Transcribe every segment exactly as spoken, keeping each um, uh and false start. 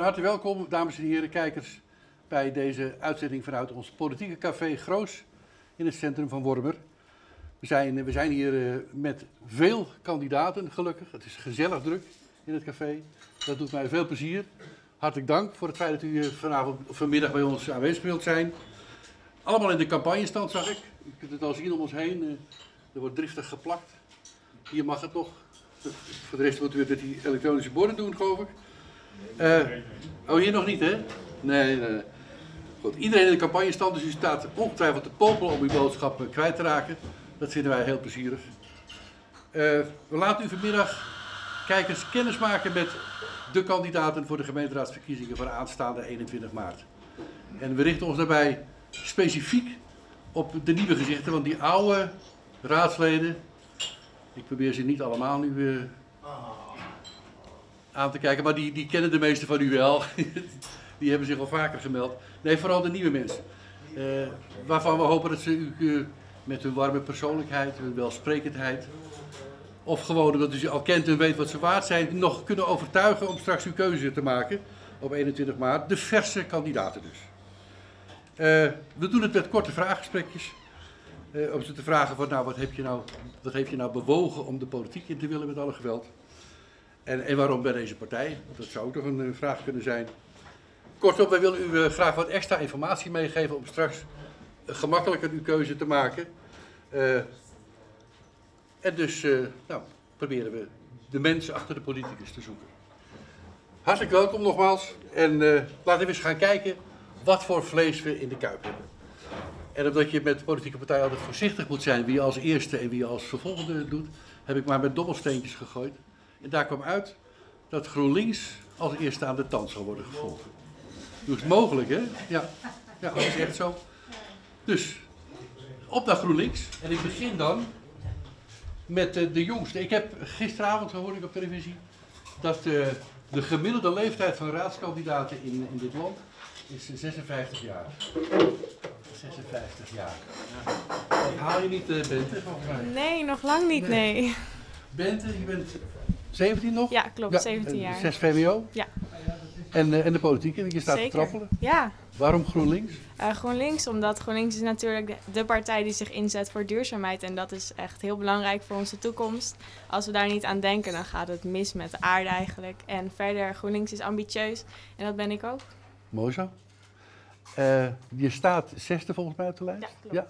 Van harte welkom, dames en heren, kijkers, bij deze uitzending vanuit ons politieke café Groos in het centrum van Wormer. We zijn, we zijn hier met veel kandidaten, gelukkig. Het is gezellig druk in het café. Dat doet mij veel plezier. Hartelijk dank voor het feit dat u vanavond, vanmiddag bij ons aanwezig wilt zijn. Allemaal in de campagnestand, zag ik. U kunt het al zien om ons heen. Er wordt driftig geplakt. Hier mag het nog. Voor de rest moeten we dat die elektronische borden doen, geloof ik. Uh, oh, hier nog niet, hè? Nee, nee, nee. Goed, iedereen in de campagnestand, dus u staat ongetwijfeld te popelen om uw boodschap kwijt te raken. Dat vinden wij heel plezierig. Uh, we laten u vanmiddag, kijkers, kennis maken met de kandidaten voor de gemeenteraadsverkiezingen van aanstaande eenentwintig maart. En we richten ons daarbij specifiek op de nieuwe gezichten, want die oude raadsleden, ik probeer ze niet allemaal nu uh, aan te kijken, maar die, die kennen de meeste van u wel. Die hebben zich al vaker gemeld. Nee, vooral de nieuwe mensen. Uh, waarvan we hopen dat ze u uh, met hun warme persoonlijkheid, hun welsprekendheid, of gewoon omdat u ze al kent en weet wat ze waard zijn, nog kunnen overtuigen om straks uw keuze te maken op eenentwintig maart. De verse kandidaten dus. Uh, we doen het met korte vraaggesprekjes. Uh, om ze te vragen, wat, nou, wat, heb je nou, wat heeft je nou bewogen om de politiek in te willen met alle geweld? En, en waarom bij deze partij? Dat zou ook nog een uh, vraag kunnen zijn. Kortom, wij willen u uh, graag wat extra informatie meegeven om straks uh, gemakkelijker uw keuze te maken. Uh, en dus uh, nou, proberen we de mensen achter de politicus te zoeken. Hartelijk welkom nogmaals. En uh, laten we eens gaan kijken wat voor vlees we in de kuip hebben. En omdat je met de politieke partij altijd voorzichtig moet zijn wie je als eerste en wie je als vervolgende doet, heb ik maar met dobbelsteentjes gegooid. En daar kwam uit dat GroenLinks als eerste aan de tand zal worden gevolgd. Dus mogelijk, hè? Ja, ja, dat is echt zo. Dus, op naar GroenLinks. En ik begin dan met uh, de jongste. Ik heb gisteravond, hoorde ik op televisie, dat uh, de gemiddelde leeftijd van raadskandidaten in, in dit land is zesenvijftig jaar. zesenvijftig jaar. Ik haal je niet, uh, Bente, volgens mij. Nee, nog lang niet, nee. nee. Bente, je bent zeventien nog? Ja, klopt, ja, zeventien jaar. zes V W O? Ja. En, uh, en de politiek, en je staat Zeker. te trappelen. Ja. Waarom GroenLinks? Uh, GroenLinks, omdat GroenLinks is natuurlijk de, de partij die zich inzet voor duurzaamheid. En dat is echt heel belangrijk voor onze toekomst. Als we daar niet aan denken, dan gaat het mis met de aarde eigenlijk. En verder, GroenLinks is ambitieus. En dat ben ik ook. Mooi zo. Uh, je staat zesde volgens mij op de lijst. Ja, klopt. Ja.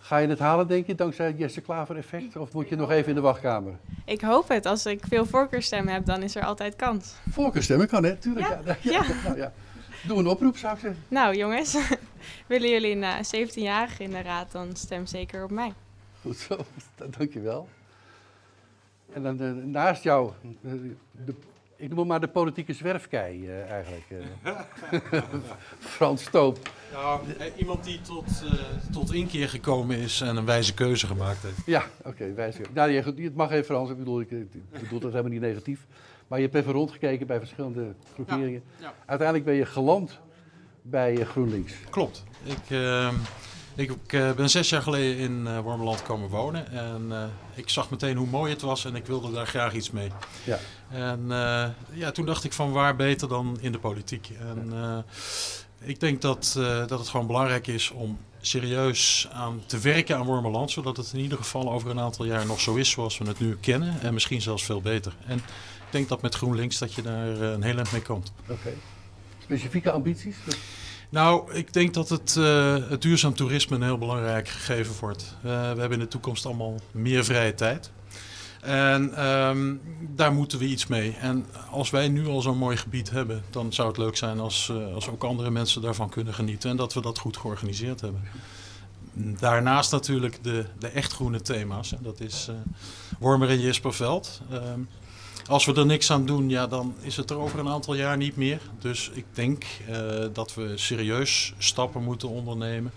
Ga je het halen, denk je, dankzij het Jesse Klaver effect? Of moet je nog even in de wachtkamer? Ik hoop het. Als ik veel voorkeurstemmen heb, dan is er altijd kans. Voorkeurstemmen kan, hè? Tuurlijk. Ja. Ja, ja, ja. Nou, ja. Doe een oproep, zou ik zeggen. Nou, jongens. Willen jullie een uh, zeventienjarige in de raad, dan stem zeker op mij. Goed zo. Dank je wel. En dan uh, naast jou, uh, de, ik noem hem maar de politieke zwerfkei uh, eigenlijk. Uh. Frans Toop. Nou, iemand die tot, uh, tot inkeer gekomen is en een wijze keuze gemaakt heeft. Ja, oké, okay, wijze keuze. Nou, je, het mag even Frans, ik bedoel, ik, ik bedoel dat helemaal niet negatief. Maar je hebt even rondgekeken bij verschillende groeperingen. Ja, ja. Uiteindelijk ben je geland bij GroenLinks. Klopt. Ik, uh, ik uh, ben zes jaar geleden in uh, Wormerland komen wonen. En uh, ik zag meteen hoe mooi het was en ik wilde daar graag iets mee. Ja. En uh, ja, toen dacht ik van waar beter dan in de politiek. En, uh, Ik denk dat, uh, dat het gewoon belangrijk is om serieus aan te werken aan Wormerland, zodat het in ieder geval over een aantal jaar nog zo is zoals we het nu kennen en misschien zelfs veel beter. En ik denk dat met GroenLinks dat je daar uh, een heel eind mee komt. Oké. Okay. Specifieke ambities? Nou, ik denk dat het, uh, het duurzaam toerisme een heel belangrijk gegeven wordt. Uh, we hebben in de toekomst allemaal meer vrije tijd. En um, daar moeten we iets mee. En als wij nu al zo'n mooi gebied hebben, dan zou het leuk zijn als, uh, als ook andere mensen daarvan kunnen genieten. En dat we dat goed georganiseerd hebben. Daarnaast natuurlijk de, de echt groene thema's. En dat is uh, Wormer en Jisperveld. Um, als we er niks aan doen, ja, dan is het er over een aantal jaar niet meer. Dus ik denk uh, dat we serieus stappen moeten ondernemen.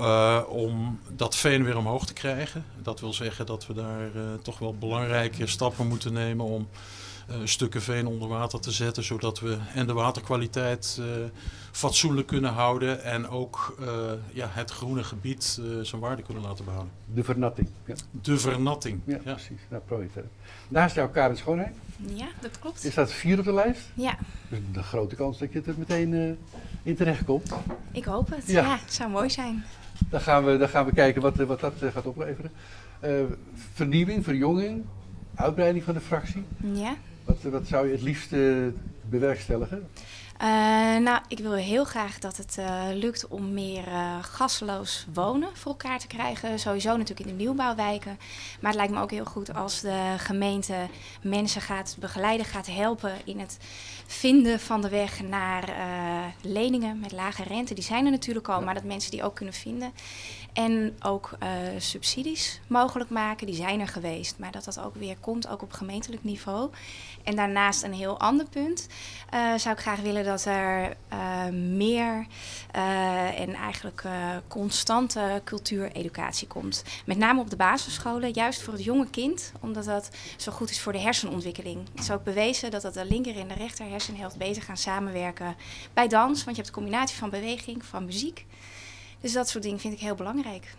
Uh, om dat veen weer omhoog te krijgen. Dat wil zeggen dat we daar uh, toch wel belangrijke stappen moeten nemen om uh, stukken veen onder water te zetten, zodat we en de waterkwaliteit uh, fatsoenlijk kunnen houden en ook uh, ja, het groene gebied uh, zijn waarde kunnen laten behouden. De vernatting. Ja. De vernatting. Ja, ja. Precies. Nou, probeer het. Naast jou Karen Schoonheid. Ja, dat klopt. Is dat vier op de lijst? Ja. Dus de grote kans dat je er meteen uh, in terecht komt. Ik hoop het. Ja, ja, het zou mooi zijn. Dan gaan we, dan gaan we kijken wat, wat dat gaat opleveren. Uh, vernieuwing, verjonging, uitbreiding van de fractie. Ja. Wat, wat zou je het liefst uh, bewerkstelligen? Uh, nou, ik wil heel graag dat het uh, lukt om meer uh, gasloos wonen voor elkaar te krijgen. Sowieso natuurlijk in de nieuwbouwwijken. Maar het lijkt me ook heel goed als de gemeente mensen gaat begeleiden, gaat helpen in het vinden van de weg naar uh, leningen met lage rente. Die zijn er natuurlijk al, ja, maar dat mensen die ook kunnen vinden. En ook uh, subsidies mogelijk maken, die zijn er geweest. Maar dat dat ook weer komt, ook op gemeentelijk niveau. En daarnaast een heel ander punt. Uh, zou ik graag willen dat er uh, meer uh, en eigenlijk uh, constante cultuureducatie komt. Met name op de basisscholen, juist voor het jonge kind. Omdat dat zo goed is voor de hersenontwikkeling. Het is ook bewezen dat, dat de linker en de rechter hersenhelft beter gaan samenwerken bij dans. Want je hebt de combinatie van beweging, van muziek. Dus dat soort dingen vind ik heel belangrijk.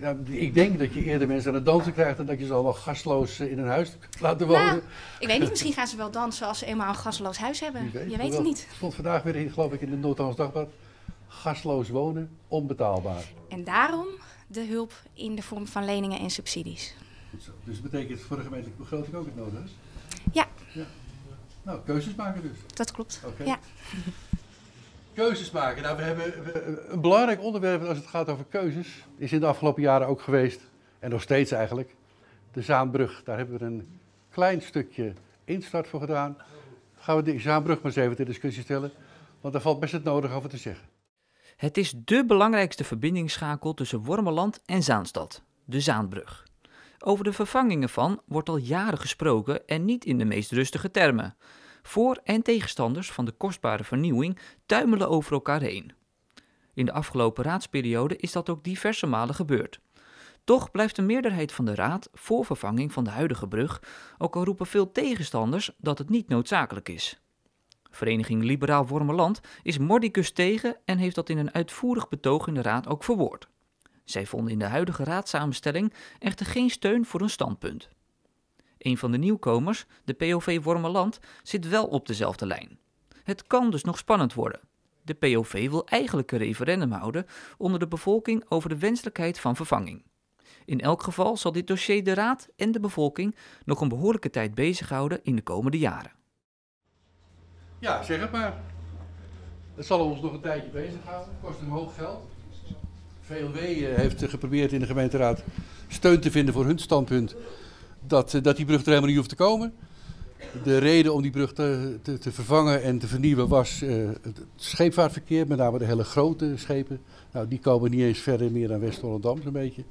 Nou, ik denk dat je eerder mensen aan het dansen krijgt dan dat je ze allemaal gasloos in een huis laten wonen. Nou, ik weet niet, misschien gaan ze wel dansen als ze eenmaal een gasloos huis hebben. Wie weet, je weet het wel, niet. Het stond vandaag weer in, geloof ik, in de Noord-Hollands Dagblad. Gasloos wonen, onbetaalbaar. En daarom de hulp in de vorm van leningen en subsidies. Goed zo. Dus dat betekent voor de gemeentelijke begroting ook het nodig is? Ja. Ja. Nou, keuzes maken dus. Dat klopt, okay. Ja. Keuzes maken. Nou, we hebben een belangrijk onderwerp als het gaat over keuzes is in de afgelopen jaren ook geweest, en nog steeds eigenlijk, de Zaanbrug. Daar hebben we een klein stukje instart voor gedaan. Dan gaan we de Zaanbrug maar eens even ter discussie stellen, want daar valt best het nodig over te zeggen. Het is dé belangrijkste verbindingsschakel tussen Wormerland en Zaanstad, de Zaanbrug. Over de vervangingen van wordt al jaren gesproken en niet in de meest rustige termen. Voor- en tegenstanders van de kostbare vernieuwing tuimelen over elkaar heen. In de afgelopen raadsperiode is dat ook diverse malen gebeurd. Toch blijft de meerderheid van de raad voor vervanging van de huidige brug, ook al roepen veel tegenstanders dat het niet noodzakelijk is. Vereniging Liberaal Wormerland is mordicus tegen en heeft dat in een uitvoerig betoog in de raad ook verwoord. Zij vonden in de huidige raadssamenstelling echter geen steun voor hun standpunt. Een van de nieuwkomers, de P O V Wormerland, zit wel op dezelfde lijn. Het kan dus nog spannend worden. De P O V wil eigenlijk een referendum houden onder de bevolking over de wenselijkheid van vervanging. In elk geval zal dit dossier de raad en de bevolking nog een behoorlijke tijd bezighouden in de komende jaren. Ja, zeg het maar. Het zal ons nog een tijdje bezighouden. Het kost een hoog geld. V L W heeft geprobeerd in de gemeenteraad steun te vinden voor hun standpunt. Dat, dat die brug er helemaal niet hoeft te komen. De reden om die brug te, te, te vervangen en te vernieuwen was uh, het scheepvaartverkeer, met name de hele grote schepen. Nou, die komen niet eens verder meer dan West-Hollandam, zo'n beetje.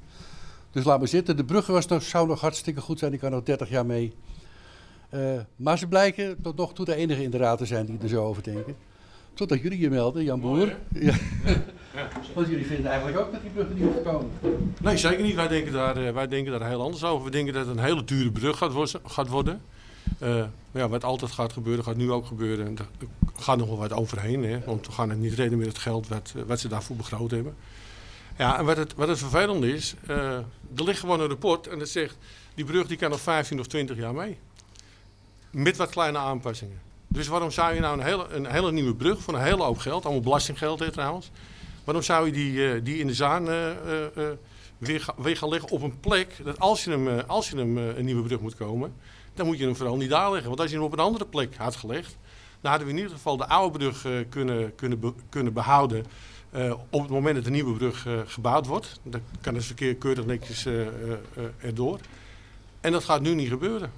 Dus laat maar zitten. De brug was nog, zou nog hartstikke goed zijn, die kan nog dertig jaar mee. Uh, maar ze blijken tot nog toe de enige in de raad te zijn die er zo over denken. Totdat jullie je melden, Jan Boer. Ja. Ja. Want jullie vinden eigenlijk ook dat die brug er niet hoeft te komen? Nee, zeker niet. Wij denken daar, wij denken daar heel anders over. We denken dat het een hele dure brug gaat worden. Uh, ja, wat altijd gaat gebeuren, gaat nu ook gebeuren. En er gaat nog wel wat overheen, hè? Want we gaan het niet redden met het geld wat, wat ze daarvoor begroot hebben. Ja, en wat het, wat het vervelend is, uh, er ligt gewoon een rapport en dat zegt, die brug die kan nog vijftien of twintig jaar mee. Met wat kleine aanpassingen. Dus waarom zou je nou een hele, een hele nieuwe brug voor een hele hoop geld, allemaal belastinggeld hè, trouwens. Waarom zou je die, die in de Zaan uh, uh, weer, weer gaan leggen op een plek dat als je hem, als je hem uh, een nieuwe brug moet komen, dan moet je hem vooral niet daar leggen. Want als je hem op een andere plek had gelegd, dan hadden we in ieder geval de oude brug uh, kunnen, kunnen, be, kunnen behouden uh, op het moment dat de nieuwe brug uh, gebouwd wordt. Dan kan het verkeer keurig netjes uh, uh, erdoor. En dat gaat nu niet gebeuren.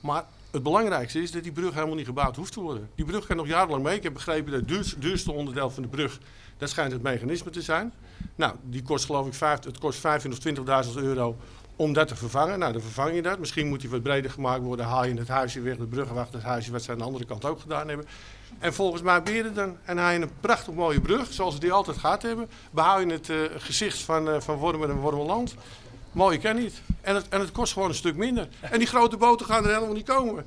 Maar het belangrijkste is dat die brug helemaal niet gebouwd hoeft te worden. Die brug kan nog jarenlang mee. Ik heb begrepen dat het duurste, duurste onderdeel van de brug, dat schijnt het mechanisme te zijn. Nou, die kost geloof ik vijf, het kost vijfentwintigduizend euro om dat te vervangen. Nou, dan vervang je dat. Misschien moet die wat breder gemaakt worden. Haal je het huisje weg, de bruggenwacht, het huisje wat ze aan de andere kant ook gedaan hebben. En volgens mij ben je er dan. En haal je een prachtig mooie brug, zoals we die altijd gehad hebben. Behoud je het uh, gezicht van, uh, van Wormer en Wormerland. Mooi kan niet. En het, en het kost gewoon een stuk minder. En die grote boten gaan er helemaal niet komen.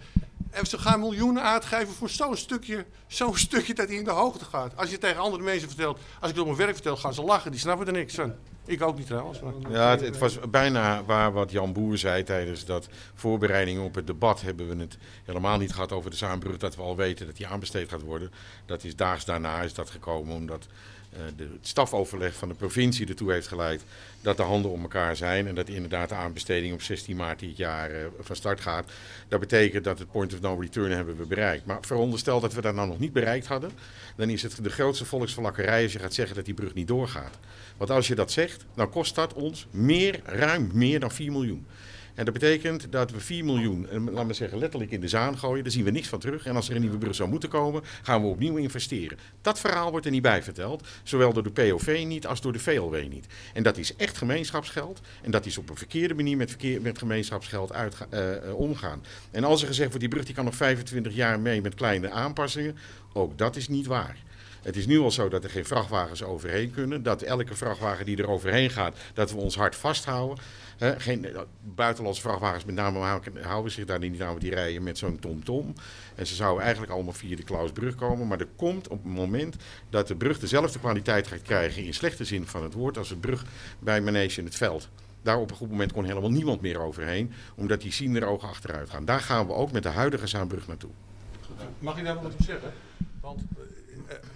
En ze gaan miljoenen uitgeven voor zo'n stukje, zo'n stukje dat hij in de hoogte gaat. Als je tegen andere mensen vertelt, als ik het op mijn werk vertel, gaan ze lachen. Die snappen er niks van. Ik ook niet trouwens. Maar... Ja, het, het was bijna waar wat Jan Boer zei tijdens dat voorbereiding op het debat. Hebben we het helemaal niet gehad over de Zaanbrug, dat we al weten dat die aanbesteed gaat worden. Dat is daags daarna is dat gekomen omdat uh, de, het stafoverleg van de provincie ertoe heeft geleid dat de handen om elkaar zijn. En dat inderdaad de aanbesteding op zestien maart dit jaar uh, van start gaat. Dat betekent dat het point of no return hebben we bereikt. Maar veronderstel dat we dat nou nog niet bereikt hadden. Dan is het de grootste volksverlakkerij als je gaat zeggen dat die brug niet doorgaat. Want als je dat zegt, dan kost dat ons meer, ruim meer dan vier miljoen. En dat betekent dat we vier miljoen, laten we zeggen, letterlijk in de zaan gooien. Daar zien we niks van terug. En als er een nieuwe brug zou moeten komen, gaan we opnieuw investeren. Dat verhaal wordt er niet bij verteld. Zowel door de P O V niet als door de V L W niet. En dat is echt gemeenschapsgeld. En dat is op een verkeerde manier met, verkeer, met gemeenschapsgeld uitga, uh, omgaan. En als er gezegd wordt, die brug die kan nog vijfentwintig jaar mee met kleine aanpassingen. Ook dat is niet waar. Het is nu al zo dat er geen vrachtwagens overheen kunnen. Dat elke vrachtwagen die er overheen gaat, dat we ons hard vasthouden. He, geen, buitenlandse vrachtwagens met name houden zich daar niet aan, want die rijden met zo'n tom-tom. En ze zouden eigenlijk allemaal via de Klausbrug komen. Maar er komt op het moment dat de brug dezelfde kwaliteit gaat krijgen, in slechte zin van het woord, als de brug bij Manege in het veld. Daar op een goed moment kon helemaal niemand meer overheen, omdat die zienderogen achteruit gaan. Daar gaan we ook met de huidige Zaanbrug naartoe. Mag ik daar wel wat op zeggen? Want...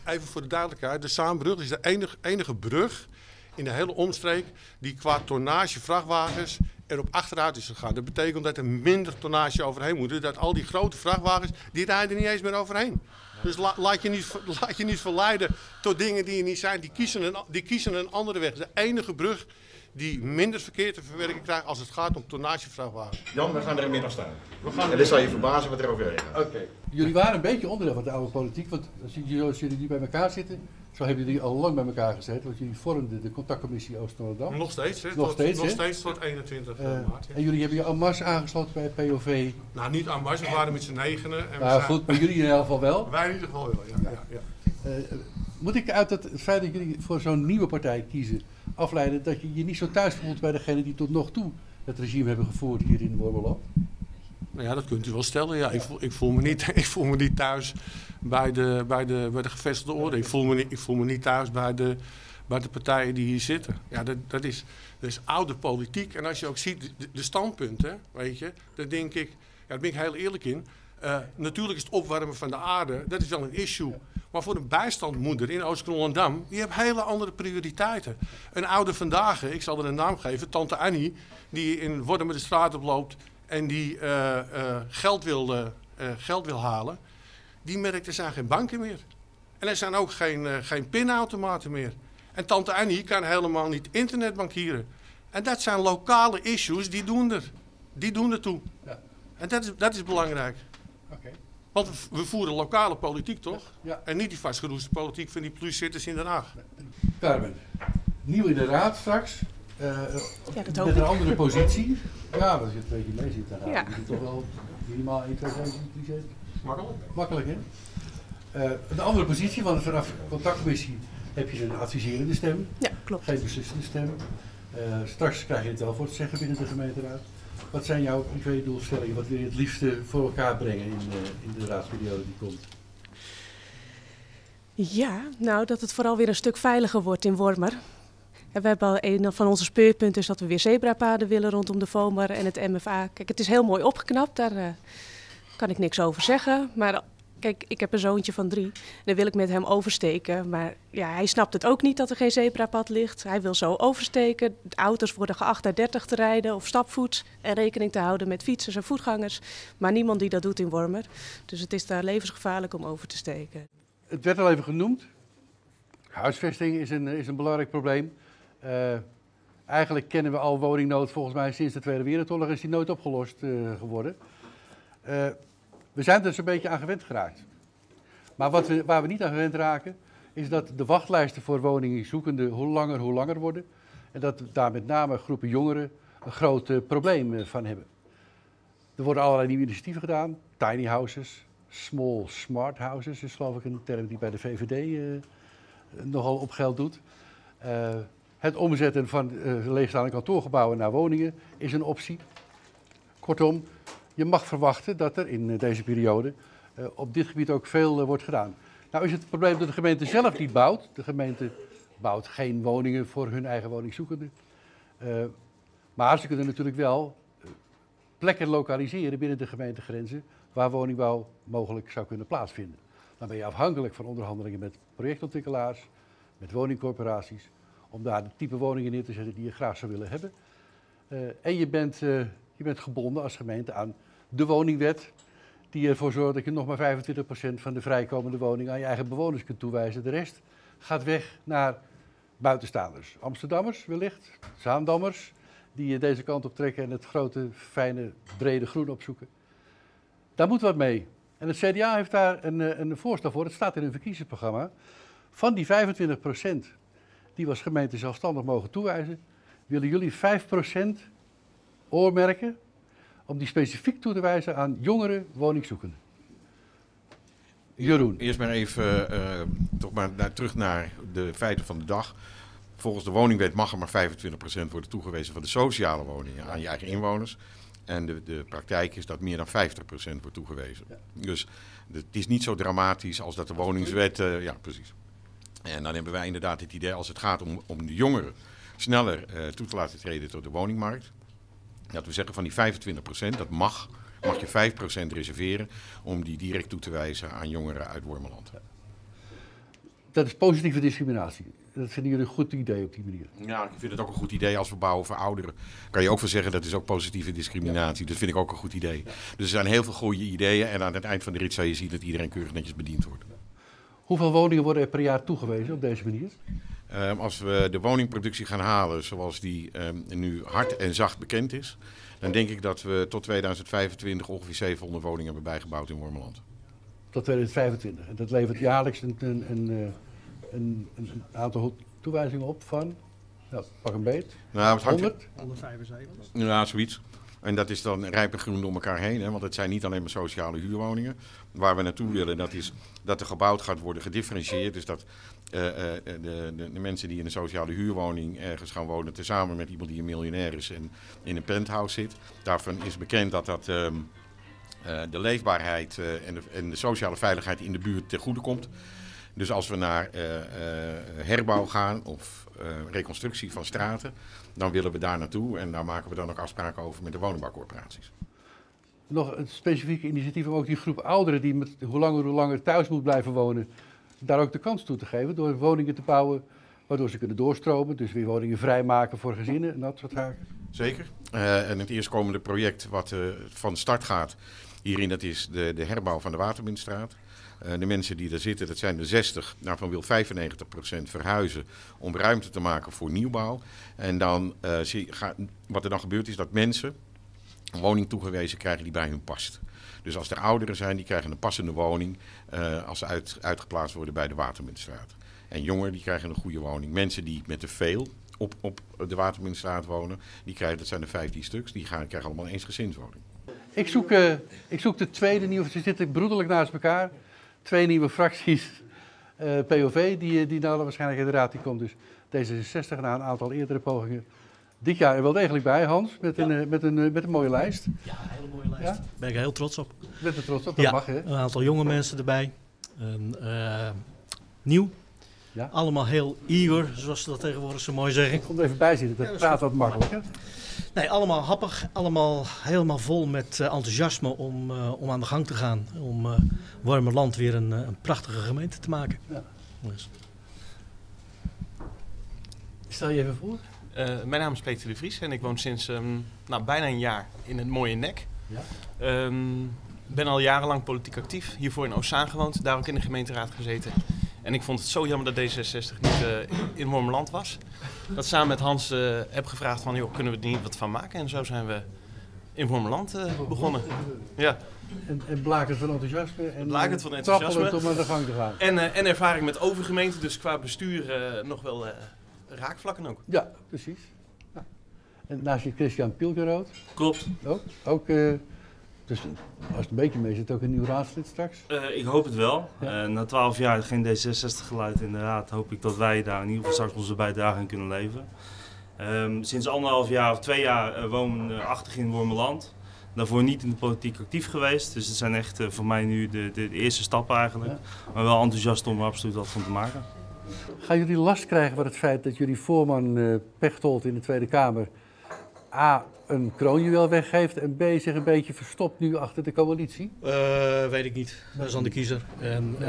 Even voor de duidelijkheid, de Zaanbrug is de enige, enige brug in de hele omstreek die qua tonnage vrachtwagens erop achteruit is gegaan. Dat betekent dat er minder tonnage overheen moet. Dat al die grote vrachtwagens, die rijden niet eens meer overheen. Dus la, laat, je niet, laat je niet verleiden tot dingen die er niet zijn. Die kiezen een, die kiezen een andere weg. De enige brug die minder verkeer te verwerken krijgt als het gaat om tonnagevrachtwagens. Jan, we gaan er inmiddels staan. We gaan er... En dit zal je verbazen wat er overheen gaat. Okay. Jullie waren een beetje onderdeel van de oude politiek, want als jullie nu bij elkaar zitten, zo hebben jullie al lang bij elkaar gezet, want jullie vormden de contactcommissie Oost-Kronendam. Nog steeds, hè? Nog steeds, nog steeds tot eenentwintig maart. Ja. En jullie hebben je en masse aangesloten bij het P O V? Nou, niet en masse, we waren met z'n negenen. En nou, zijn... goed, maar jullie in ieder geval wel? Wij in ieder geval wel, ja. ja. ja, ja. Uh, moet ik uit het feit dat jullie voor zo'n nieuwe partij kiezen afleiden dat je je niet zo thuis voelt bij degenen die tot nog toe het regime hebben gevoerd hier in Wormerland? Nou ja, dat kunt u wel stellen. Ja. Ik, voel, ik, voel me niet, ik voel me niet thuis bij de, bij de, bij de gevestigde orde. Ik voel me niet, ik voel me niet thuis bij de, bij de partijen die hier zitten. Ja, dat, dat, is, dat is oude politiek. En als je ook ziet de, de standpunten, weet je, dan denk ik, ja, daar ben ik heel eerlijk in. Uh, natuurlijk is het opwarmen van de aarde, dat is wel een issue. Maar voor een bijstandmoeder in Oost-Kronendam, die heeft hele andere prioriteiten. Een oude vandaag, ik zal er een naam geven, tante Annie, die in Waterminstraat de straat oploopt en die uh, uh, geld, wil, uh, uh, geld wil halen, die merkt er zijn geen banken meer. En er zijn ook geen, uh, geen pinautomaten meer. En tante Annie kan helemaal niet internetbankieren. En dat zijn lokale issues, die doen er. Die doen er toe. Ja. En dat is, dat is belangrijk. Okay. Want we voeren lokale politiek, toch? Ja. En niet die vastgeroeste politiek van die pluszitters in Den Haag. Karen, nieuw in de raad straks. Uh, ja, dat hoop met een ik. andere positie. Ja, dat zit een beetje mee zitten. Ja. Dat is toch wel minimaal één, twee, drie, makkelijk. Makkelijk, hè? Uh, een andere positie, want vanaf contactcommissie heb je een adviserende stem. Ja, klopt. Geen beslissende stem. Uh, straks krijg je het wel voor te zeggen binnen de gemeenteraad. Wat zijn jouw privédoelstellingen? Wat wil je het liefste voor elkaar brengen in de, in de raadsperiode die komt? Ja, nou dat het vooral weer een stuk veiliger wordt in Wormer. En we hebben al een van onze speerpunten is dat we weer zebrapaden willen rondom de Vomer en het M F A. Kijk, het is heel mooi opgeknapt, daar uh, kan ik niks over zeggen. Maar kijk, ik heb een zoontje van drie en dan wil ik met hem oversteken. Maar ja, hij snapt het ook niet dat er geen zebrapad ligt. Hij wil zo oversteken. De auto's worden geacht naar dertig te rijden of stapvoets. En rekening te houden met fietsers en voetgangers. Maar niemand die dat doet in Wormer. Dus het is daar levensgevaarlijk om over te steken. Het werd al even genoemd. Huisvesting is een, is een belangrijk probleem. Uh, eigenlijk kennen we al woningnood volgens mij sinds de Tweede Wereldoorlog. Is die nooit opgelost uh, geworden. Uh, We zijn er dus een beetje aan gewend geraakt. Maar wat we, waar we niet aan gewend raken, is dat de wachtlijsten voor woningzoekenden hoe langer hoe langer worden. En dat daar met name groepen jongeren een groot uh, probleem van hebben. Er worden allerlei nieuwe initiatieven gedaan. Tiny houses, small smart houses is geloof ik een term die bij de V V D uh, nogal op geld doet. Uh, het omzetten van uh, leegstaande kantoorgebouwen naar woningen is een optie. Kortom, je mag verwachten dat er in deze periode uh, op dit gebied ook veel uh, wordt gedaan. Nou is het probleem dat de gemeente zelf niet bouwt. De gemeente bouwt geen woningen voor hun eigen woningzoekenden. Uh, maar ze kunnen natuurlijk wel plekken lokaliseren binnen de gemeentegrenzen waar woningbouw mogelijk zou kunnen plaatsvinden. Dan ben je afhankelijk van onderhandelingen met projectontwikkelaars, met woningcorporaties, om daar de type woningen neer te zetten die je graag zou willen hebben. Uh, en je bent, uh, je bent gebonden als gemeente aan de woningwet, die ervoor zorgt dat je nog maar vijfentwintig procent van de vrijkomende woningen aan je eigen bewoners kunt toewijzen. De rest gaat weg naar buitenstaanders. Amsterdammers wellicht, Zaandammers, die deze kant op trekken en het grote, fijne, brede groen opzoeken. Daar moet wat mee. En het C D A heeft daar een, een voorstel voor. Het staat in hun verkiezingsprogramma. Van die vijfentwintig procent die we als gemeente zelfstandig mogen toewijzen, willen jullie vijf procent oormerken om die specifiek toe te wijzen aan jongere woningzoekenden. Jeroen. Eerst maar even uh, toch maar naar, terug naar de feiten van de dag. Volgens de woningwet mag er maar vijfentwintig procent worden toegewezen van de sociale woningen aan je eigen inwoners. En de, de praktijk is dat meer dan vijftig procent wordt toegewezen. Ja. Dus de, het is niet zo dramatisch als dat de woningswet... Uh, ja, precies. En dan hebben wij inderdaad het idee, als het gaat om, om de jongeren sneller uh, toe te laten treden tot de woningmarkt, dat we zeggen van die vijfentwintig procent, dat mag, mag je vijf procent reserveren om die direct toe te wijzen aan jongeren uit Wormerland. Ja. Dat is positieve discriminatie. Dat vinden jullie een goed idee op die manier? Ja, ik vind het ook een goed idee als we bouwen voor ouderen. Kan je ook wel zeggen, dat is ook positieve discriminatie. Ja. Dat vind ik ook een goed idee. Ja. Dus er zijn heel veel goede ideeën en aan het eind van de rit zal je zien dat iedereen keurig netjes bediend wordt. Hoeveel woningen worden er per jaar toegewezen op deze manier? Um, als we de woningproductie gaan halen zoals die um, nu hard en zacht bekend is, dan denk ik dat we tot tweeduizend vijfentwintig ongeveer zevenhonderd woningen hebben bijgebouwd in Wormerland. Tot tweeduizend vijfentwintig. En dat levert jaarlijks een, een, een, een, een aantal toewijzingen op van, nou, pak een beet, nou, het honderd? honderdvijfenzeventig. Ja, zoiets. En dat is dan rijp en groen door elkaar heen, hè? Want het zijn niet alleen maar sociale huurwoningen. Waar we naartoe willen, dat is dat er gebouwd gaat worden gedifferentieerd. Dus dat uh, uh, de, de, de mensen die in een sociale huurwoning ergens gaan wonen, tezamen met iemand die een miljonair is en in een penthouse zit. Daarvan is bekend dat dat um, uh, de leefbaarheid uh, en, de, en de sociale veiligheid in de buurt ten goede komt. Dus als we naar uh, uh, herbouw gaan of uh, reconstructie van straten, dan willen we daar naartoe en daar maken we dan ook afspraken over met de woningbouwcorporaties. Nog een specifiek initiatief om ook die groep ouderen die met hoe langer hoe langer thuis moet blijven wonen, daar ook de kans toe te geven door woningen te bouwen waardoor ze kunnen doorstromen. Dus weer woningen vrijmaken voor gezinnen en dat soort zaken. Zeker. Uh, en het eerstkomende project wat uh, van start gaat hierin, dat is de, de herbouw van de Waterminstraat. Uh, de mensen die daar zitten, dat zijn er zestig, daarvan wil vijfennegentig procent verhuizen om ruimte te maken voor nieuwbouw. En dan, uh, zie, ga, wat er dan gebeurt is dat mensen een woning toegewezen krijgen die bij hun past. Dus als er ouderen zijn, die krijgen een passende woning uh, als ze uit, uitgeplaatst worden bij de Waterminstraat. En jongeren die krijgen een goede woning. Mensen die met te veel op, op de Waterminstraat wonen, die krijgen, dat zijn er vijftien stuks, die gaan, krijgen allemaal een eensgezinswoning. Ik zoek, uh, ik zoek de tweede nieuwe, ze zitten broederlijk naast elkaar. Twee nieuwe fracties, uh, P O V, die, die nou waarschijnlijk in de raad die komt. Dus D zesenzestig na een aantal eerdere pogingen. Dit jaar er wel degelijk bij, Hans, met, ja. een, met, een, met een mooie lijst. Ja, een hele mooie lijst. Ja? Daar ben ik heel trots op. Je bent er trots op, dat ja, mag hè? Een aantal jonge mensen erbij. Um, uh, nieuw. Ja? Allemaal heel eager, zoals ze dat tegenwoordig zo mooi zeggen. Ik kom er even bij zitten, dat, ja, dat praat wat makkelijker. Nee, allemaal happig, allemaal helemaal vol met uh, enthousiasme om, uh, om aan de gang te gaan. Om uh, Wormerland weer een, een prachtige gemeente te maken. Ja. Dus. Stel je even voor. Uh, mijn naam is Peter de Vries en ik woon sinds um, nou, bijna een jaar in het mooie Nek. Ja. Um, ben al jarenlang politiek actief, hiervoor in Oostzaan gewoond, daar ook in de gemeenteraad gezeten. En ik vond het zo jammer dat D zesenzestig niet uh, in Wormerland was. Dat samen met Hans uh, heb gevraagd van, joh, kunnen we er niet wat van maken? En zo zijn we in Wormerland uh, begonnen. Ja. En, en blakend van enthousiasme. En blakend van enthousiasme. Om aan de gang te gaan. En, uh, en ervaring met overgemeenten, dus qua bestuur uh, nog wel uh, raakvlakken ook. Ja, precies. Ja. En naast je Christian Pielkeroot. Klopt. Ook. ook uh, Dus als het een beetje mee zit, ook een nieuw raadslid straks? Uh, ik hoop het wel. Ja. Uh, na twaalf jaar geen D zesenzestig geluid in de raad, hoop ik dat wij daar in ieder geval straks onze bijdrage in kunnen leveren. Um, sinds anderhalf jaar of twee jaar uh, woon uh, achtig in Wormerland. daarvoor niet in de politiek actief geweest. Dus het zijn echt uh, voor mij nu de, de, de eerste stappen eigenlijk. Ja. Maar wel enthousiast om er absoluut wat van te maken. Gaan jullie last krijgen van het feit dat jullie voorman uh, Pechtold in de Tweede Kamer A, een kroonjuweel weggeeft en B, zich een beetje verstopt nu achter de coalitie? Uh, weet ik niet. Dat is aan de kiezer. En, uh,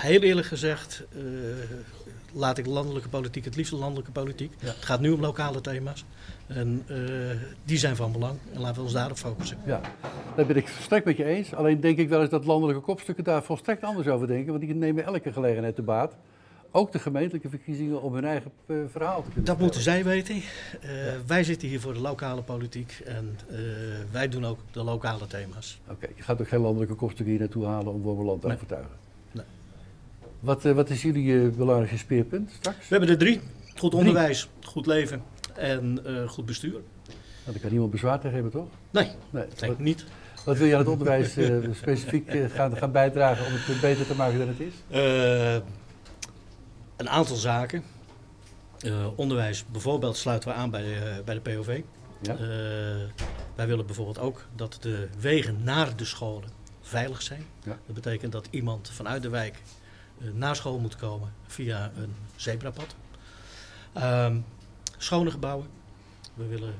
heel eerlijk gezegd uh, laat ik landelijke politiek, het liefste landelijke politiek. Ja. Het gaat nu om lokale thema's. En uh, die zijn van belang en laten we ons daarop focussen. Ja, dat ben ik volstrekt met je eens. Alleen denk ik wel eens dat landelijke kopstukken daar volstrekt anders over denken. Want die nemen elke gelegenheid te baat. Ook de gemeentelijke verkiezingen om hun eigen uh, verhaal te kunnen. Dat moeten zij weten. Uh, ja. Wij zitten hier voor de lokale politiek en uh, wij doen ook de lokale thema's. Oké, okay, je gaat ook geen landelijke kopstukken hier naartoe halen om Wormerland te nee. overtuigen? Nee. Wat, uh, wat is jullie uh, belangrijke speerpunt straks? We hebben er drie. Goed onderwijs, goed leven en uh, goed bestuur. Nou, daar kan niemand bezwaar tegen hebben, toch? Nee, nee dat denk ik niet. Wat wil je aan het onderwijs uh, specifiek uh, gaan, gaan bijdragen om het beter te maken dan het is? Uh, Een aantal zaken. Uh, onderwijs bijvoorbeeld sluiten we aan bij de, bij de P O V. Ja. Uh, wij willen bijvoorbeeld ook dat de wegen naar de scholen veilig zijn. Ja. Dat betekent dat iemand vanuit de wijk uh, naar school moet komen via een zebrapad. Uh, schone gebouwen. We willen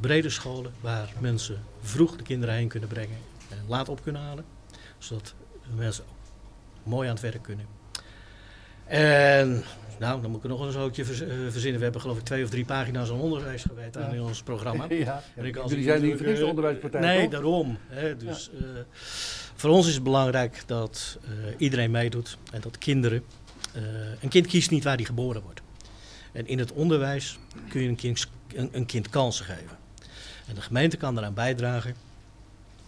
brede scholen waar mensen vroeg de kinderen heen kunnen brengen en laat op kunnen halen. Zodat mensen ook mooi aan het werk kunnen. En nou, dan moet ik nog eens een hoopje verzinnen. We hebben geloof ik twee of drie pagina's aan onderwijs gewijd aan ja. in ons programma. Ja, ja. Jullie zijn niet de onderwijspartij. Nee, toch? Daarom. Hè, dus, ja. uh, voor ons is het belangrijk dat uh, iedereen meedoet en dat kinderen... Uh, een kind kiest niet waar hij geboren wordt. En in het onderwijs kun je een kind, een, een kind kansen geven. En de gemeente kan daaraan bijdragen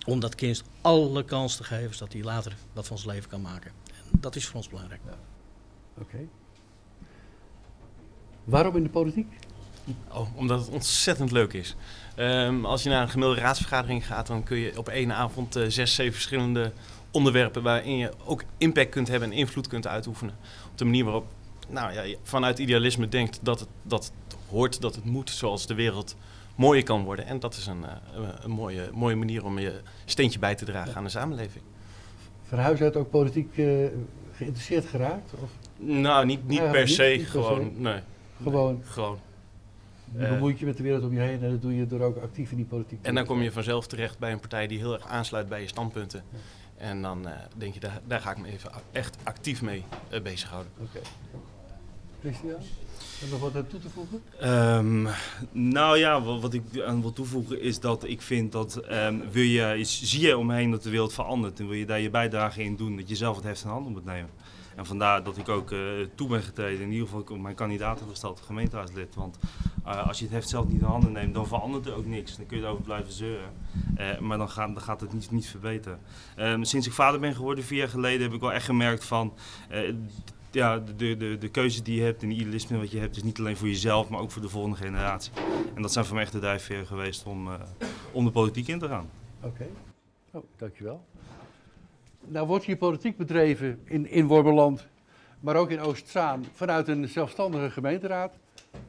om dat kind alle kansen te geven, zodat hij later wat van zijn leven kan maken. En dat is voor ons belangrijk. Ja. Oké. Okay. Waarom in de politiek? Oh, omdat het ontzettend leuk is. Um, als je naar een gemiddelde raadsvergadering gaat, dan kun je op één avond uh, zes, zeven verschillende onderwerpen waarin je ook impact kunt hebben en invloed kunt uitoefenen. Op de manier waarop nou, ja, je vanuit idealisme denkt dat het, dat het hoort, dat het moet, zoals de wereld mooier kan worden. En dat is een, uh, een mooie, mooie manier om je steentje bij te dragen ja. aan de samenleving. Verhuis uit ook politiek uh, geïnteresseerd geraakt? Of? Nou, niet, niet, per se, niet, niet per se, gewoon, nee. Gewoon? Nee, gewoon. Je bemoeit je met de wereld om je heen en dat doe je door ook actief in die politiek. En dan kom je vanzelf terecht bij een partij die heel erg aansluit bij je standpunten. Ja. En dan uh, denk je, daar, daar ga ik me even echt actief mee uh, bezighouden. Oké. Okay. Christian, heb je nog wat aan toe te voegen? Um, nou ja, wat, wat ik aan wil toevoegen is dat ik vind dat, um, wil je, is, zie je omheen dat de wereld verandert en wil je daar je bijdrage in doen, dat je zelf het heft in handen moet nemen. En vandaar dat ik ook uh, toe ben getreden, in ieder geval ik mijn kandidaat heb gesteld, gemeenteraadslid. Want uh, als je het heft zelf niet in handen neemt, dan verandert er ook niks. Dan kun je erover blijven zeuren. Uh, maar dan, ga, dan gaat het niet, niet verbeteren. Uh, sinds ik vader ben geworden, vier jaar geleden, heb ik wel echt gemerkt van... Uh, Ja, de, de, de keuze die je hebt en de idealisme wat je hebt is niet alleen voor jezelf, maar ook voor de volgende generatie. En dat zijn voor mij echt de drijfveren geweest om, uh, om de politiek in te gaan. Oké, okay. Oh, dankjewel. Nou wordt hier politiek bedreven in, in Wormerland, maar ook in Oostzaan, vanuit een zelfstandige gemeenteraad,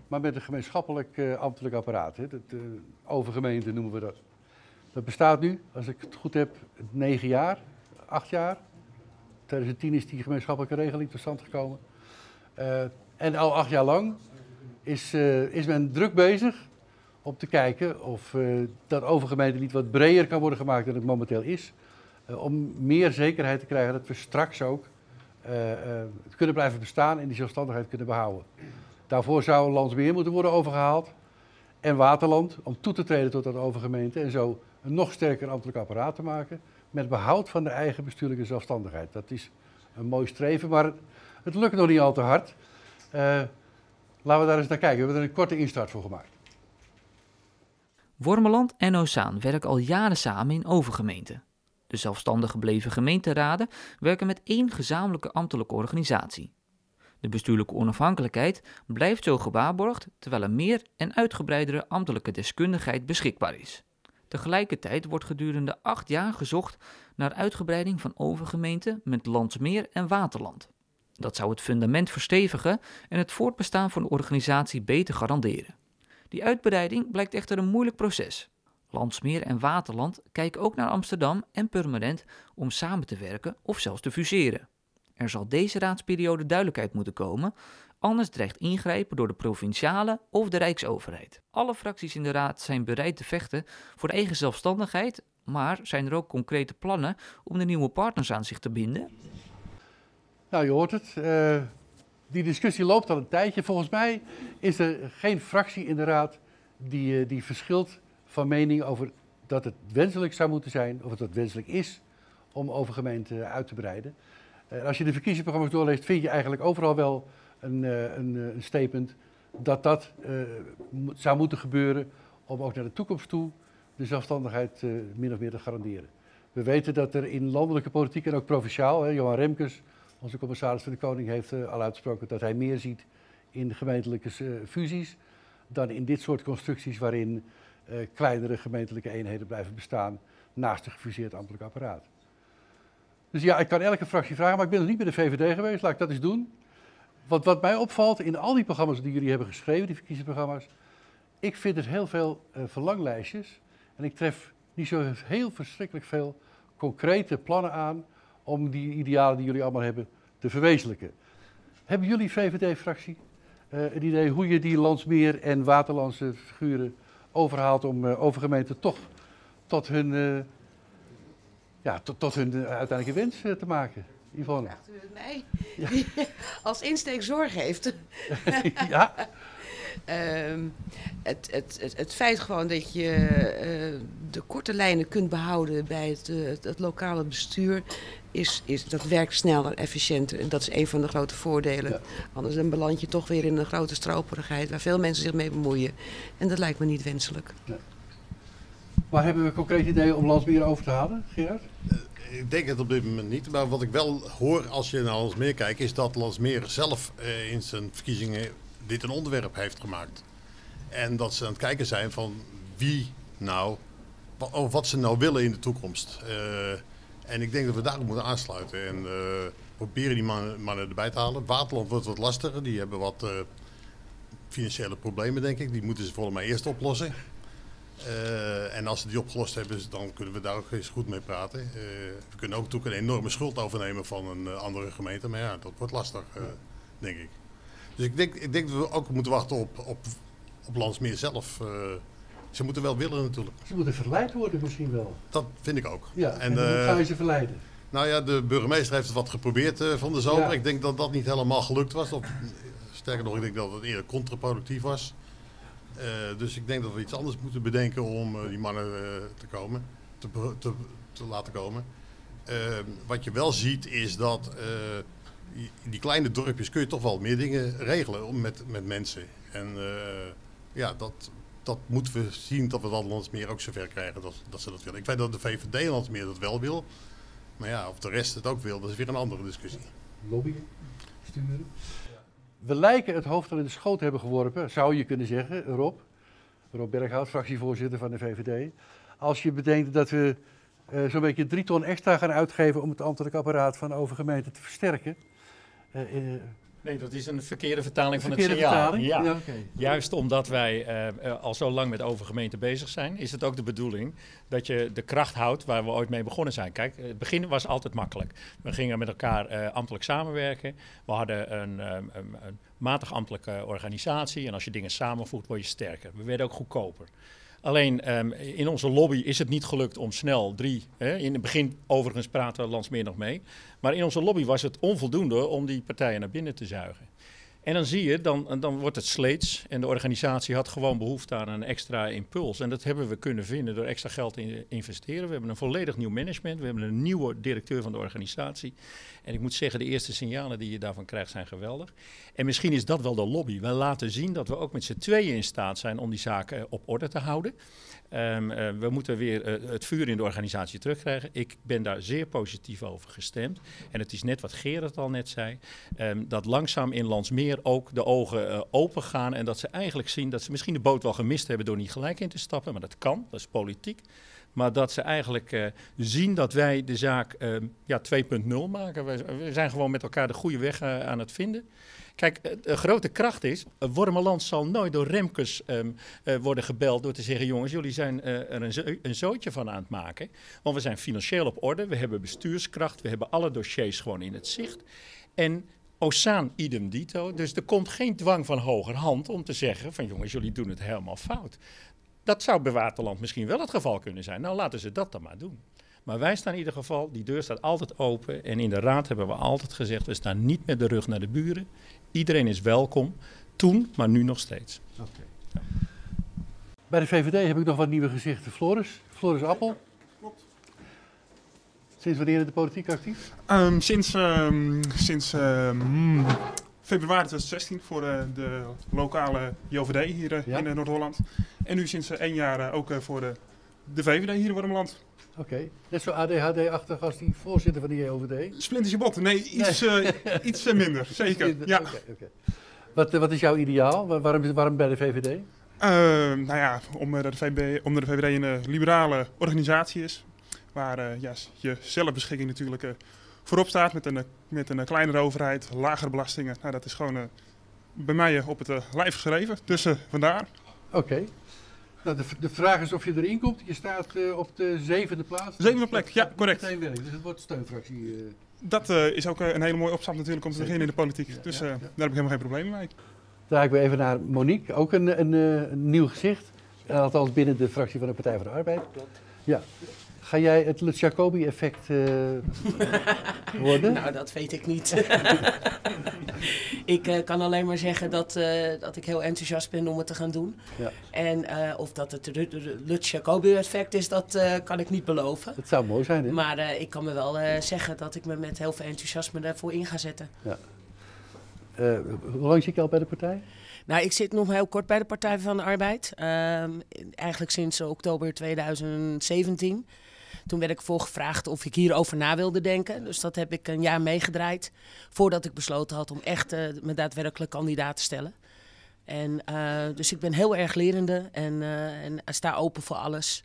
maar met een gemeenschappelijk uh, ambtelijk apparaat. Hè. Dat, uh, overgemeente noemen we dat. Dat bestaat nu, als ik het goed heb, negen jaar, acht jaar. twintig tien is die gemeenschappelijke regeling tot stand gekomen. Uh, en al acht jaar lang is, uh, is men druk bezig om te kijken of uh, dat overgemeente niet wat breder kan worden gemaakt dan het momenteel is. Uh, om meer zekerheid te krijgen dat we straks ook uh, uh, kunnen blijven bestaan en die zelfstandigheid kunnen behouden. Daarvoor zou Landsmeer moeten worden overgehaald en Waterland om toe te treden tot dat overgemeente en zo een nog sterker ambtelijk apparaat te maken. Met behoud van de eigen bestuurlijke zelfstandigheid. Dat is een mooi streven, maar het lukt nog niet al te hard. Uh, laten we daar eens naar kijken. We hebben er een korte instart voor gemaakt. Wormerland en Oostzaan werken al jaren samen in overgemeenten. De zelfstandig gebleven gemeenteraden werken met één gezamenlijke ambtelijke organisatie. De bestuurlijke onafhankelijkheid blijft zo gewaarborgd, terwijl er meer en uitgebreidere ambtelijke deskundigheid beschikbaar is. Tegelijkertijd wordt gedurende acht jaar gezocht naar uitgebreiding van overgemeenten met Landsmeer en Waterland. Dat zou het fundament verstevigen en het voortbestaan van de organisatie beter garanderen. Die uitbreiding blijkt echter een moeilijk proces. Landsmeer en Waterland kijken ook naar Amsterdam en Purmerend om samen te werken of zelfs te fuseren. Er zal deze raadsperiode duidelijkheid moeten komen, anders dreigt ingrijpen door de provinciale of de rijksoverheid. Alle fracties in de raad zijn bereid te vechten voor eigen zelfstandigheid, maar zijn er ook concrete plannen om de nieuwe partners aan zich te binden? Nou, je hoort het. Uh, die discussie loopt al een tijdje. Volgens mij is er geen fractie in de raad die, uh, die verschilt van mening over dat het wenselijk zou moeten zijn, of dat het wenselijk is, om over gemeenten uit te breiden. Uh, als je de verkiezingsprogramma's doorleest, vind je eigenlijk overal wel een, uh, een, uh, een statement dat dat uh, mo- zou moeten gebeuren om ook naar de toekomst toe de zelfstandigheid uh, min of meer te garanderen. We weten dat er in landelijke politiek en ook provinciaal, hè, Johan Remkes, onze commissaris van de Koning, heeft uh, al uitgesproken dat hij meer ziet in de gemeentelijke uh, fusies dan in dit soort constructies waarin uh, kleinere gemeentelijke eenheden blijven bestaan naast een gefuseerd ambtelijk apparaat. Dus ja, ik kan elke fractie vragen, maar ik ben nog niet bij de V V D geweest, laat ik dat eens doen. Want wat mij opvalt in al die programma's die jullie hebben geschreven, die verkiezingsprogramma's, ik vind er heel veel uh, verlanglijstjes en ik tref niet zo heel verschrikkelijk veel concrete plannen aan om die idealen die jullie allemaal hebben te verwezenlijken. Hebben jullie, V V D-fractie, uh, een idee hoe je die Landsmeer en Waterlandse figuren overhaalt om uh, overgemeenten toch tot hun, uh, ja, tot, tot hun uh, uiteindelijke wens uh, te maken? Yvonne? Vraagt u het mij? Ja. Als insteek zorg heeft. Ja. Um, het, het, het, het feit gewoon dat je uh, de korte lijnen kunt behouden bij het, uh, het, het lokale bestuur, is, is, dat werkt sneller, efficiënter. En dat is een van de grote voordelen. Ja. Anders dan beland je toch weer in een grote stroperigheid waar veel mensen zich mee bemoeien. En dat lijkt me niet wenselijk. Ja. Maar hebben we een concreet idee om Landsmeer over te halen, Gerard? Uh, ik denk het op dit moment niet. Maar wat ik wel hoor als je naar Landsmeer kijkt, is dat Landsmeer zelf uh, in zijn verkiezingen dit een onderwerp heeft gemaakt. En dat ze aan het kijken zijn van wie nou, of wat ze nou willen in de toekomst. Uh, en ik denk dat we daarop moeten aansluiten en uh, proberen die mannen, mannen erbij te halen. Waterland wordt wat lastiger, die hebben wat uh, financiële problemen, denk ik. Die moeten ze volgens mij eerst oplossen. Uh, en als ze die opgelost hebben, dan kunnen we daar ook eens goed mee praten. Uh, we kunnen ook natuurlijk een enorme schuld overnemen van een uh, andere gemeente, maar ja, dat wordt lastig, uh, denk ik. Dus ik denk, ik denk dat we ook moeten wachten op, op, op Landsmeer zelf. Uh, ze moeten wel willen natuurlijk. Ze moeten verleid worden misschien wel. Dat vind ik ook. Ja, en, en hoe uh, ga je ze verleiden? Nou ja, de burgemeester heeft het wat geprobeerd uh, van de zomer. Ja. Ik denk dat dat niet helemaal gelukt was. Of, sterker nog, ik denk dat het eerder contraproductief was. Uh, dus ik denk dat we iets anders moeten bedenken om uh, die mannen uh, te, komen, te, te, te laten komen. Uh, wat je wel ziet is dat Uh, die kleine dorpjes kun je toch wel meer dingen regelen met, met mensen. En uh, ja, dat, dat moeten we zien dat we dat Landsmeer ook zover krijgen dat, dat ze dat willen. Ik weet dat de V V D Landsmeer dat wel wil, maar ja, of de rest het ook wil, dat is weer een andere discussie. Lobbyen, sturen. We lijken het hoofd al in de schoot hebben geworpen, zou je kunnen zeggen, Rob. Rob Berghout, fractievoorzitter van de V V D. Als je bedenkt dat we uh, zo'n beetje drie ton extra gaan uitgeven om het ambtelijk apparaat van overgemeenten te versterken. Uh, uh, nee, dat is een verkeerde vertaling een verkeerde van het signaal. Ja. Ja, okay. Juist omdat wij uh, al zo lang met overgemeenten bezig zijn, is het ook de bedoeling dat je de kracht houdt waar we ooit mee begonnen zijn. Kijk, het begin was altijd makkelijk. We gingen met elkaar uh, ambtelijk samenwerken. We hadden een, um, um, een matig ambtelijke organisatie en als je dingen samenvoegt word je sterker. We werden ook goedkoper. Alleen um, in onze lobby is het niet gelukt om snel drie, hè, in het begin overigens praten we Landsmeer nog mee, maar in onze lobby was het onvoldoende om die partijen naar binnen te zuigen. En dan zie je, dan, dan wordt het sleets en de organisatie had gewoon behoefte aan een extra impuls. En dat hebben we kunnen vinden door extra geld te investeren. We hebben een volledig nieuw management, we hebben een nieuwe directeur van de organisatie. En ik moet zeggen, de eerste signalen die je daarvan krijgt zijn geweldig. En misschien is dat wel de lobby. We laten zien dat we ook met z'n tweeën in staat zijn om die zaken op orde te houden. Um, uh, we moeten weer uh, het vuur in de organisatie terugkrijgen. Ik ben daar zeer positief over gestemd. En het is net wat Gerard al net zei, um, dat langzaam in Landsmeer ook de ogen uh, open gaan. En dat ze eigenlijk zien dat ze misschien de boot wel gemist hebben door niet gelijk in te stappen. Maar dat kan, dat is politiek. Maar dat ze eigenlijk uh, zien dat wij de zaak uh, ja, twee punt nul maken. We, we zijn gewoon met elkaar de goede weg uh, aan het vinden. Kijk, de grote kracht is, Wormerland zal nooit door Remkes um, uh, worden gebeld door te zeggen, jongens, jullie zijn uh, er een, zo een zootje van aan het maken. Want we zijn financieel op orde, we hebben bestuurskracht, we hebben alle dossiers gewoon in het zicht. En Oostzaan idem dito, dus er komt geen dwang van hogerhand om te zeggen van, jongens, jullie doen het helemaal fout. Dat zou bij Waterland misschien wel het geval kunnen zijn. Nou, laten ze dat dan maar doen. Maar wij staan in ieder geval, die deur staat altijd open. En in de raad hebben we altijd gezegd, we staan niet met de rug naar de buren. Iedereen is welkom. Toen, maar nu nog steeds. Okay. Ja. Bij de V V D heb ik nog wat nieuwe gezichten. Floris, Floris Appel. Klopt. Sinds wanneer in de politiek actief? Um, sinds um, sinds um, februari tweeduizend zestien voor uh, de lokale J O V D hier uh, ja? in uh, Noord-Holland. En nu sinds uh, één jaar uh, ook uh, voor de, de V V D hier in Wormerland. Oké, okay. Net zo A D H D-achtig als die voorzitter van de J O V D? Splint is je bot. Nee, iets, nee. Uh, iets uh, minder, zeker. Minder. Ja. Okay, okay. Wat, uh, wat is jouw ideaal? Waarom, waarom bij de V V D? Uh, nou ja, omdat de V V D een uh, liberale organisatie is. Waar uh, ja, je zelfbeschikking natuurlijk uh, voorop staat met een, uh, met een uh, kleinere overheid, lagere belastingen. Nou, dat is gewoon uh, bij mij uh, op het uh, lijf geschreven, dus uh, vandaar. Oké. Okay. Nou, de, de vraag is of je erin komt. Je staat uh, op de zevende plaats. Zevende plek, ja, correct. Dus het wordt steunfractie. Uh... Dat uh, is ook uh, een hele mooie opstap natuurlijk om te beginnen in de politiek. Ja, dus uh, ja, ja. Daar heb ik helemaal geen probleem mee. Dan ga ik weer even naar Monique, ook een, een, een, een nieuw gezicht. Althans binnen de fractie van de Partij van de Arbeid. Ja. Ga jij het Jacobi-effect uh, worden? Nou, dat weet ik niet. Ik uh, kan alleen maar zeggen dat, uh, dat ik heel enthousiast ben om het te gaan doen. Ja. En uh, of dat het Lutz Jacobi-effect is, dat uh, kan ik niet beloven. Het zou mooi zijn, hè? Maar uh, ik kan me wel uh, zeggen dat ik me met heel veel enthousiasme daarvoor in ga zetten. Ja. Uh, hoe lang zit je al bij de partij? Nou, ik zit nog heel kort bij de Partij van de Arbeid. Uh, eigenlijk sinds oktober tweeduizend zeventien. Toen werd ik voorgevraagd of ik hierover na wilde denken. Dus dat heb ik een jaar meegedraaid. Voordat ik besloten had om echt uh, me daadwerkelijk kandidaat te stellen. En, uh, dus ik ben heel erg lerende en, uh, en sta open voor alles.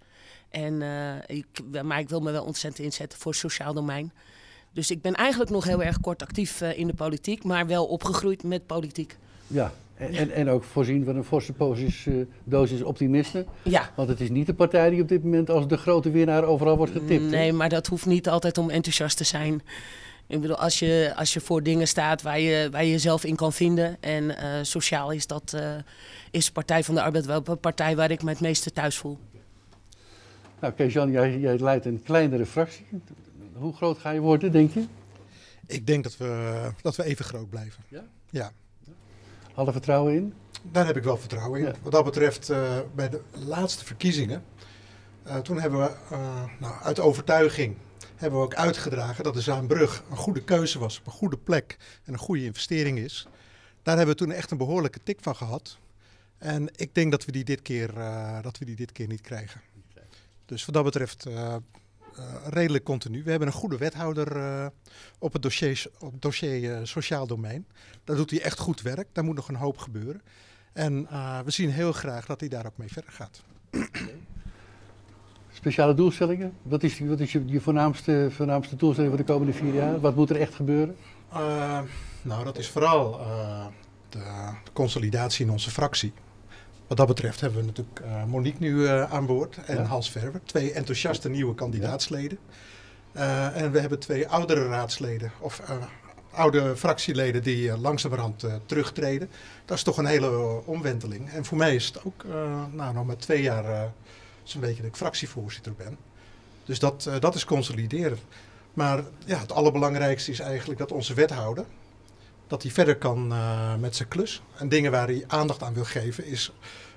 En, uh, ik, maar ik wil me wel ontzettend inzetten voor het sociaal domein. Dus ik ben eigenlijk nog heel erg kort actief uh, in de politiek. Maar wel opgegroeid met politiek. Ja. En, en, en ook voorzien van een forse dosis, uh, dosis optimisten. Ja. Want het is niet de partij die op dit moment als de grote winnaar overal wordt getipt. Nee, he? Maar dat hoeft niet altijd om enthousiast te zijn. Ik bedoel, als je, als je voor dingen staat waar je, waar je jezelf in kan vinden. En uh, sociaal is dat uh, is Partij van de Arbeid wel een partij waar ik me het meeste thuis voel. Nou, Kees-Jan, jij, jij leidt een kleinere fractie. Hoe groot ga je worden, denk je? Ik denk dat we, dat we even groot blijven. Ja? Ja. Alle vertrouwen in? Daar heb ik wel vertrouwen in. Ja. Wat dat betreft, uh, bij de laatste verkiezingen, uh, toen hebben we uh, nou, uit overtuiging hebben we ook uitgedragen dat de Zaanbrug een goede keuze was, op een goede plek en een goede investering is. Daar hebben we toen echt een behoorlijke tik van gehad. En ik denk dat we die dit keer, uh, dat we die dit keer niet krijgen. Dus wat dat betreft uh, uh, redelijk continu. We hebben een goede wethouder uh, op het dossier, op het dossier uh, sociaal domein. Daar doet hij echt goed werk. Daar moet nog een hoop gebeuren. En uh, we zien heel graag dat hij daar ook mee verder gaat. Speciale doelstellingen? Wat is, wat is je, je voornaamste, voornaamste doelstelling voor de komende vier jaar? Wat moet er echt gebeuren? Uh, nou, dat is vooral uh, de, de consolidatie in onze fractie. Wat dat betreft hebben we natuurlijk uh, Monique nu uh, aan boord en ja. Hans Verwer. Twee enthousiaste nieuwe kandidaatsleden. Uh, en we hebben twee oudere raadsleden of uh, oude fractieleden die uh, langzamerhand uh, terugtreden. Dat is toch een hele uh, omwenteling. En voor mij is het ook uh, nou, nog maar twee jaar uh, zo'n beetje dat ik fractievoorzitter ben. Dus dat, uh, dat is consolideren. Maar ja, het allerbelangrijkste is eigenlijk dat onze wethouder... dat hij verder kan uh, met zijn klus. En dingen waar hij aandacht aan wil geven is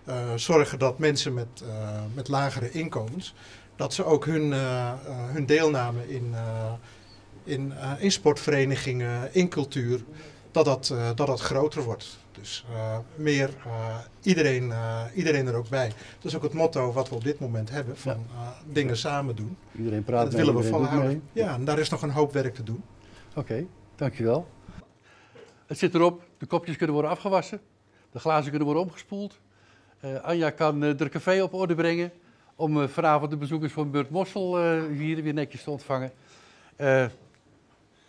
uh, zorgen dat mensen met, uh, met lagere inkomens... dat ze ook hun, uh, uh, hun deelname in, uh, in, uh, in sportverenigingen, in cultuur, dat dat, uh, dat, dat groter wordt. Dus uh, meer uh, iedereen, uh, iedereen er ook bij. Dat is ook het motto wat we op dit moment hebben, van ja. uh, dingen samen doen. Iedereen praat dat mee, willen we volhouden. Ja, en daar is nog een hoop werk te doen. Oké, okay, dankjewel. Het zit erop, de kopjes kunnen worden afgewassen, de glazen kunnen worden omgespoeld. Uh, Anja kan uh, er café op orde brengen. om uh, vanavond de bezoekers van Beurt Mossel uh, hier weer netjes te ontvangen. Uh,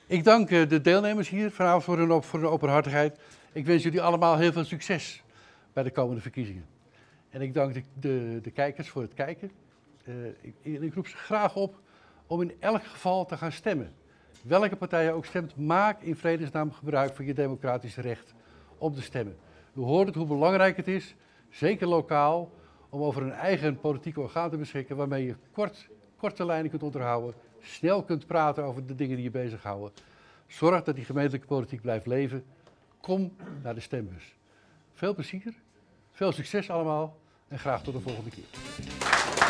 ik dank uh, de deelnemers hier vanavond voor hun, voor hun openhartigheid. Ik wens jullie allemaal heel veel succes bij de komende verkiezingen. En ik dank de, de, de kijkers voor het kijken. Uh, ik, ik roep ze graag op om in elk geval te gaan stemmen. Welke partij je ook stemt, maak in vredesnaam gebruik van je democratisch recht om te stemmen. U hoort het hoe belangrijk het is, zeker lokaal, om over een eigen politiek orgaan te beschikken waarmee je kort, korte lijnen kunt onderhouden, snel kunt praten over de dingen die je bezighouden. Zorg dat die gemeentelijke politiek blijft leven. Kom naar de stembus. Veel plezier, veel succes allemaal en graag tot de volgende keer.